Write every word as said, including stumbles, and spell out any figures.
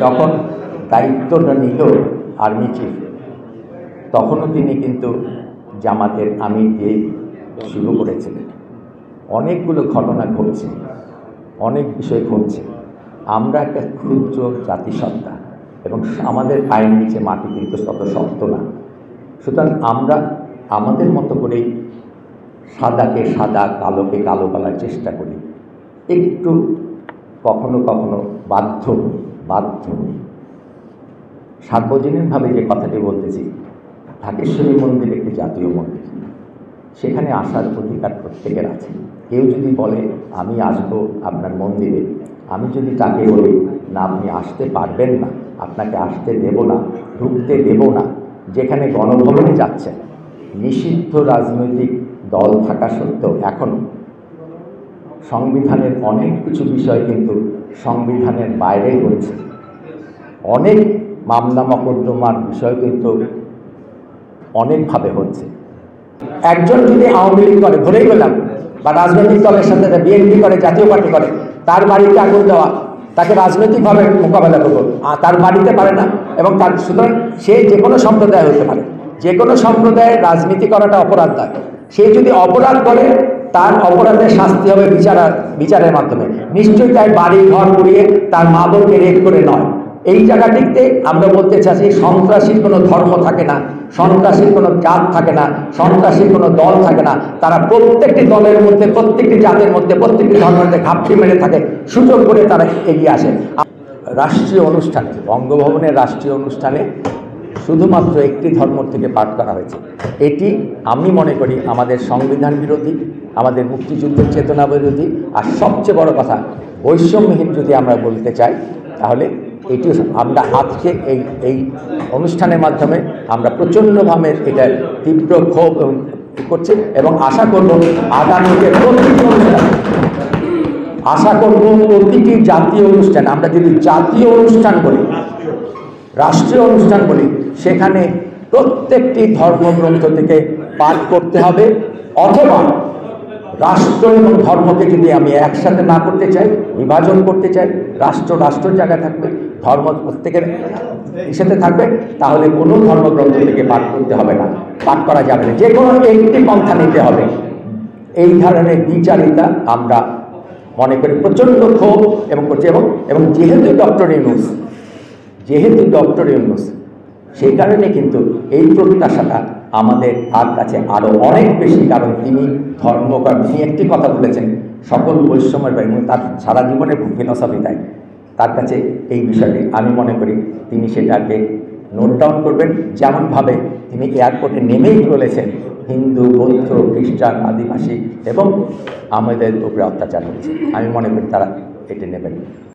যখন দায়িত্বটা নিল আর্মি চিফ, তখনও তিনি কিন্তু জামাতের আমির দিয়ে শুরু করেছিলেন। অনেকগুলো ঘটনা ঘটছে, অনেক বিষয় ঘটছে। আমরা একটা ক্ষুদ্র জাতিসত্তা এবং আমাদের পায়ের নিচে মাটি কিন্তু তত শক্ত না। সুতরাং আমরা আমাদের মতো করেই সাদাকে সাদা, কালোকে কালো বলার চেষ্টা করি। একটু কখনো কখনো বাধ্য বাধ্য সার্বজনীনভাবে যে কথাটি বলতেছি, ঢাকেশ্বরী মন্দির একটি জাতীয় মন্দির, সেখানে আসার অধিকার প্রত্যেকের আছে। কেউ যদি বলে আমি আসব আপনার মন্দিরে, আমি যদি তাকে বলি না আপনি আসতে পারবেন না, আপনাকে আসতে দেব না, ঢুকতে দেব না, যেখানে গণভবনে যাচ্ছে নিষিদ্ধ রাজনৈতিক দল থাকা সত্ত্বেও এখনও সংবিধানের অনেক কিছু বিষয় কিন্তু সংবিধানের বাইরে হচ্ছে। অনেক মামলা মকদ্দমার বিষয় কিন্তু অনেকভাবে হচ্ছে। একজন যদি আওয়ামী লীগ করে, ধরেই গেলাম, বা রাজনৈতিক দলের সাথে বিএনপি করে, জাতীয় পার্টি করে, তার বাড়িতে আগুন দেওয়া, তাকে রাজনৈতিকভাবে মোকাবেলা করবো তার বাড়িতে পারে না। এবং তার সুতরাং সে যে কোনো সম্প্রদায় হতে পারে, যে কোনো সম্প্রদায়ের রাজনীতি করাটা অপরাধ নয়। সে যদি অপরাধ করে তার অপরাধের শাস্তি হবে বিচার বিচারের মাধ্যমে, নিশ্চয়ই তার বাড়ি ঘর পুড়িয়ে তার মা বোনকে রেপ করে নয়। এই জায়গাটিতে আমরা বলতে চাচ্ছি সন্ত্রাসীর কোনো ধর্ম থাকে না, সন্ত্রাসীর কোনো জাত থাকে না, সন্ত্রাসীর কোনো দল থাকে না। তারা প্রত্যেকটি দলের মধ্যে, প্রত্যেকটি জাতের মধ্যে, প্রত্যেকটি ধর্মের মধ্যে ঘাপটি মেরে থাকে, সুযোগ করে তারা এগিয়ে আসে। রাষ্ট্রীয় অনুষ্ঠানে, বঙ্গভবনের রাষ্ট্রীয় অনুষ্ঠানে শুধুমাত্র একটি ধর্ম থেকে পাঠ করা হয়েছে। এটি আমি মনে করি আমাদের সংবিধান বিরোধী, আমাদের মুক্তিযুদ্ধের চেতনা বিরোধী। আর সবচেয়ে বড় কথা, বৈষম্যহীন যদি আমরা বলতে চাই, তাহলে এটি আমরা আজকে এই এই অনুষ্ঠানের মাধ্যমে আমরা প্রচণ্ডভাবে এটা তীব্র ক্ষোভ করছি এবং আশা করব আগামীতে প্রতিটি অনুষ্ঠান, আশা করব প্রতিটি জাতীয় অনুষ্ঠান, আমরা যদি জাতীয় অনুষ্ঠান বলি, রাষ্ট্রীয় অনুষ্ঠান বলি, সেখানে প্রত্যেকটি ধর্মগ্রন্থ থেকে পাঠ করতে হবে। অথবা রাষ্ট্র এবং ধর্মকে যদি আমি একসাথে না করতে চাই, বিভাজন করতে চাই, রাষ্ট্র রাষ্ট্রের জায়গায় থাকবে, ধর্ম প্রত্যেকের সাথে থাকবে, তাহলে কোনো ধর্মগ্রন্থ থেকে পাঠ করতে হবে না, পাঠ করা যাবে না, যে কোনো একটি পন্থা নিতে হবে। এই ধরনের বিচারিতা আমরা মনে করি প্রচণ্ড ক্ষোভ এবং করছে। এবং এবং যেহেতু ডক্টর ইউনূস, যেহেতু ডক্টর ইউনূস সেই কারণে কিন্তু এই প্রত্যাশাটা আমাদের তার কাছে আরও অনেক বেশি। কারণ তিনি ধর্মকর, তিনি একটি কথা বলেছেন সকল বৈষম্যের বাইরে, তার সারা জীবনের ফিলসফি। তাই তার কাছে এই বিষয়টি আমি মনে করি তিনি সেটাকে নোট ডাউন করবেন। যেমনভাবে তিনি এয়ারপোর্টে নেমেই বলেছেন হিন্দু, বৌদ্ধ, খ্রিস্টান, আদিবাসী এবং আমাদের উপরে অত্যাচার হয়েছে, আমি মনে করি তারা এটা নেবেন।